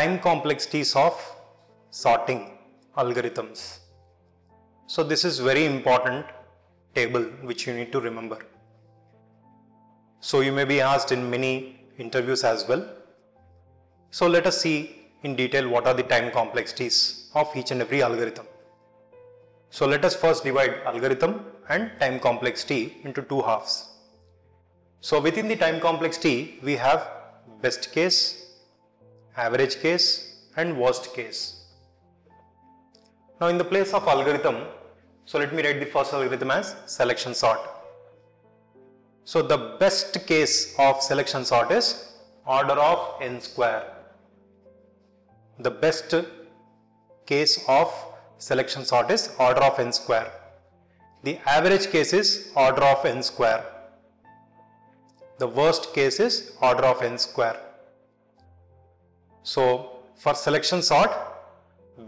time complexities of sorting algorithms. So this is very important table which you need to remember. So you may be asked in many interviews as well. So let us see in detail what are the time complexities of each and every algorithm. So let us first divide algorithm and time complexity into two halves. So within the time complexity we have best case, average case and worst case. Now in the place of algorithm, so let me write the first algorithm as selection sort. So the best case of selection sort is order of n square. The best case of selection sort is order of n square. The average case is order of n square. The worst case is order of n square. So for selection sort,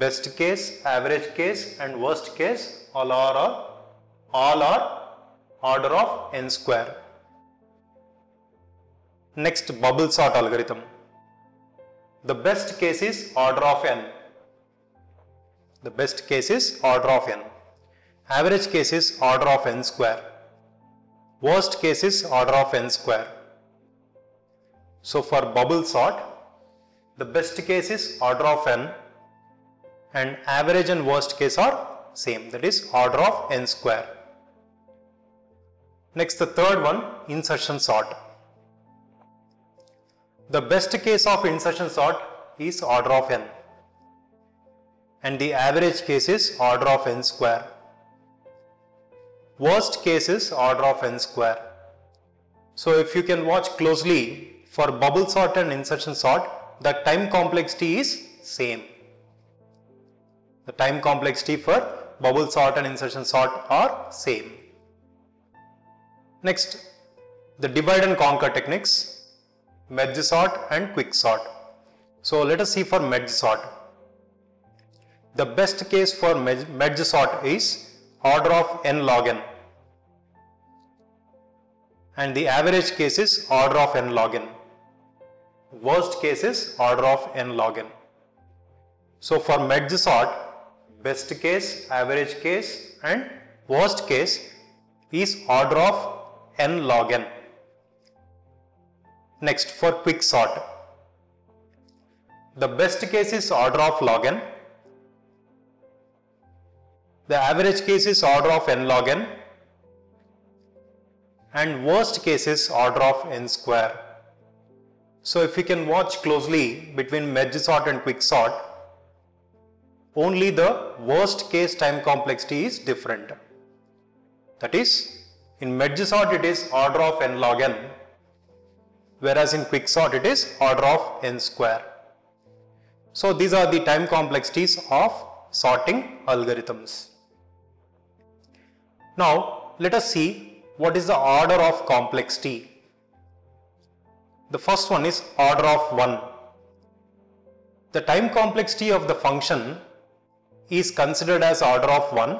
best case, average case and worst case all are order of n square. Next, bubble sort algorithm. The best case is order of n. The best case is order of n. Average case is order of n square. Worst case is order of n square. So for bubble sort, the best case is order of n and average and worst case are same, that is order of n square. Next, the third one, insertion sort. The best case of insertion sort is order of n and the average case is order of n square. Worst case is order of n square. So if you can watch closely, for bubble sort and insertion sort, the time complexity is same. The time complexity for bubble sort and insertion sort are same. Next, the divide and conquer techniques. Merge sort and quick sort. So let us see for merge sort. The best case for merge sort is order of n log n and the average case is order of n log n. Worst case is order of n log n. So for merge sort, best case, average case and worst case is order of n log n. Next, for quick sort, the best case is order of log n, the average case is order of n log n and worst case is order of n square. So if you can watch closely between merge sort and quick sort, only the worst case time complexity is different. That is, in merge sort it is order of n log n, whereas in quick sort it is order of n square. So these are the time complexities of sorting algorithms. Now let us see what is the order of complexity. The first one is order of 1. The time complexity of the function is considered as order of 1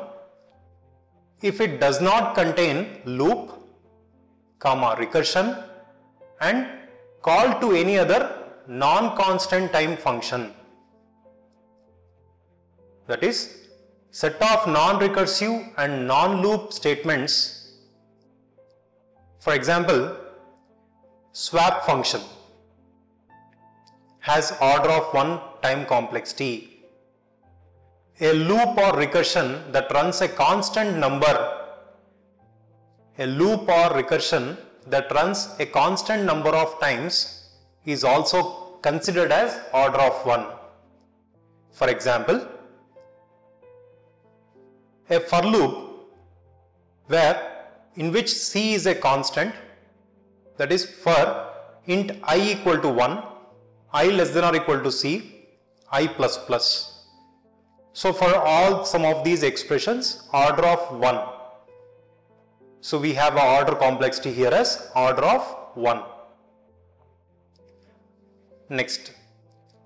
if it does not contain loop, comma, recursion and call to any other non-constant time function. That is, set of non-recursive and non-loop statements. For example, swap function has order of 1 time complexity. A loop or recursion that runs a constant number, of times is also considered as order of 1. For example, a for loop in which c is a constant, that is for int I equal to 1, I less than or equal to c, I plus plus. So for all some of these expressions, order of 1. So we have an order complexity here as order of 1. Next,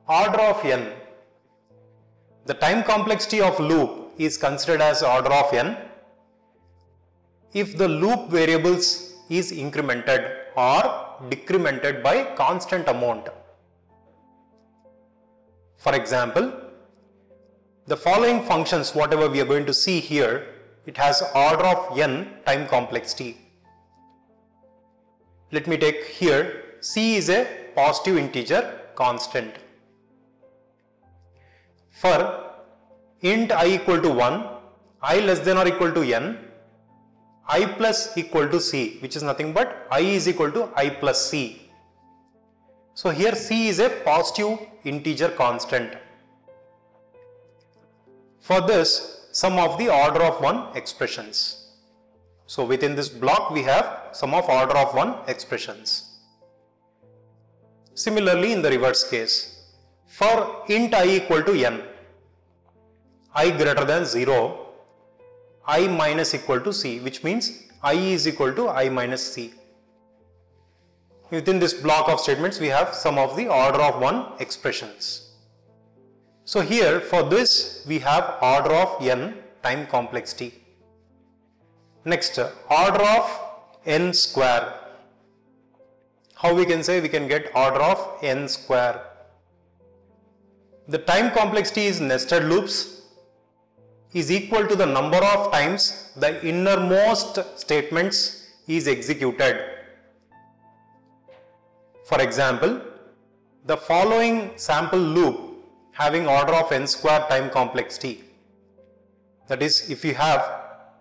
order of n. The time complexity of loop is considered as order of n if the loop variables is incremented or decremented by constant amount. For example, the following functions, whatever we are going to see here, it has order of n time complexity. Let me take here, c is a positive integer constant. For int I equal to 1, I less than or equal to n, I plus equal to c, which is nothing but I is equal to I plus c. So here c is a positive integer constant. For this, sum of the order of 1 expressions. So within this block we have sum of order of 1 expressions. Similarly in the reverse case, for int I equal to n, I greater than 0, I minus equal to c, which means I is equal to I minus c. Within this block of statements we have sum of the order of 1 expressions. So here for this we have order of n time complexity. Next, order of n square. How we can say? We can get order of n square. The time complexity is nested loops is equal to the number of times the innermost statements is executed. For example, the following sample loop having order of n square time complexity. That is, if you have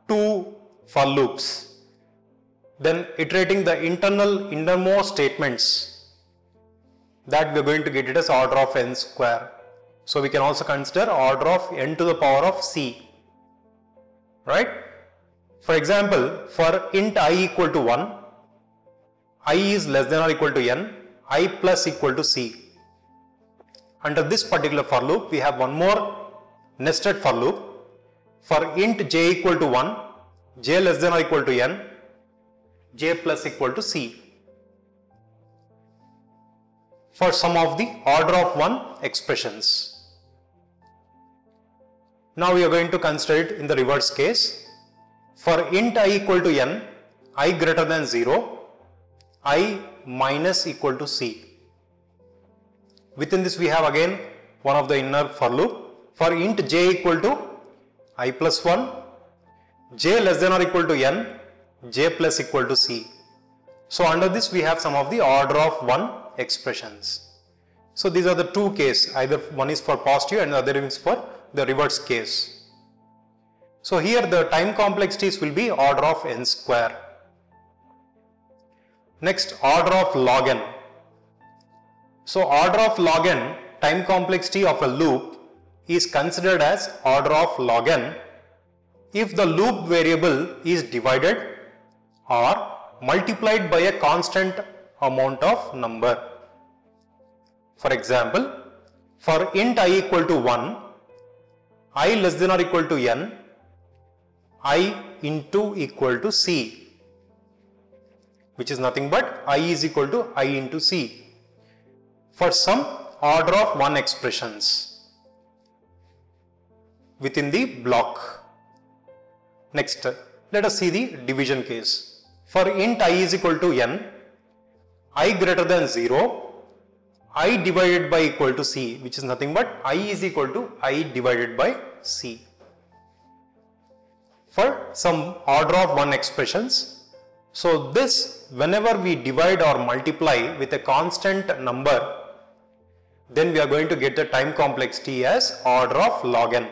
2 for loops, then iterating the innermost statements, that we are going to get it as order of n square. So we can also consider order of n to the power of c, right? For example, for int I equal to 1, I is less than or equal to n, I plus equal to c. Under this particular for loop, we have one more nested for loop. For int j equal to 1, j less than or equal to n, j plus equal to c. For sum of the order of 1 expressions. Now we are going to consider it in the reverse case. For int I equal to n, I greater than 0, I minus equal to c. Within this we have again one of the inner for loop. For int j equal to I plus 1, j less than or equal to n, j plus equal to c. So under this we have some of the order of 1 expressions. So these are the two cases, either one is for positive and the other is for the reverse case. So here the time complexities will be order of n square. Next, order of log n. So order of log n, time complexity of a loop is considered as order of log n if the loop variable is divided or multiplied by a constant amount of number. For example, for int I equal to 1, I less than or equal to n, I into equal to c, which is nothing but I is equal to I into c. For some order of 1 expressions within the block. Next, let us see the division case. For int I is equal to n, I greater than 0, I divided by equal to c, which is nothing but I is equal to I divided by c. For some order of 1 expressions, so this whenever we divide or multiply with a constant number, then we are going to get the time complexity as order of log n.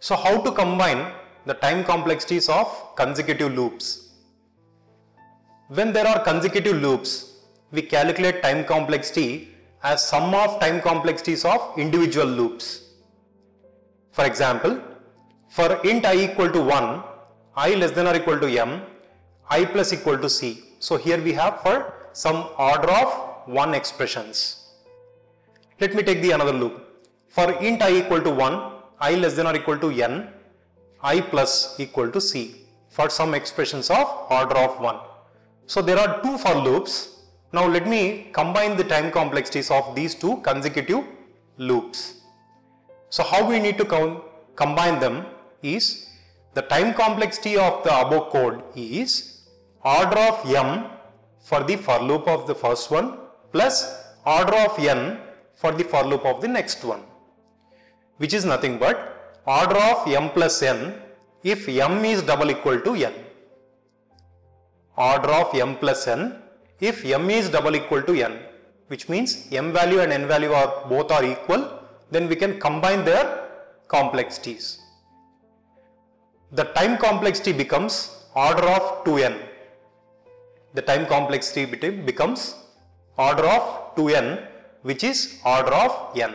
So how to combine the time complexities of consecutive loops? When there are consecutive loops, we calculate time complexity as sum of time complexities of individual loops. For example, for int I equal to 1, I less than or equal to m, I plus equal to c. So here we have for some order of 1 expressions. Let me take the another loop. For int I equal to 1, I less than or equal to n, I plus equal to c for some expressions of order of 1. So there are two for loops. Now let me combine the time complexities of these two consecutive loops. So how we need to combine them is the time complexity of the above code is order of m for the for loop of the first one plus order of n for the for loop of the next one, which is nothing but order of m plus n if m is double equal to n. Order of m plus n if m is double equal to n, which means m value and n value are both are equal, then we can combine their complexities. The time complexity becomes order of 2n. The time complexity becomes order of 2n, which is order of n.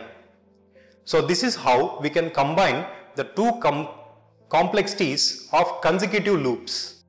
So this is how we can combine the two complexities of consecutive loops.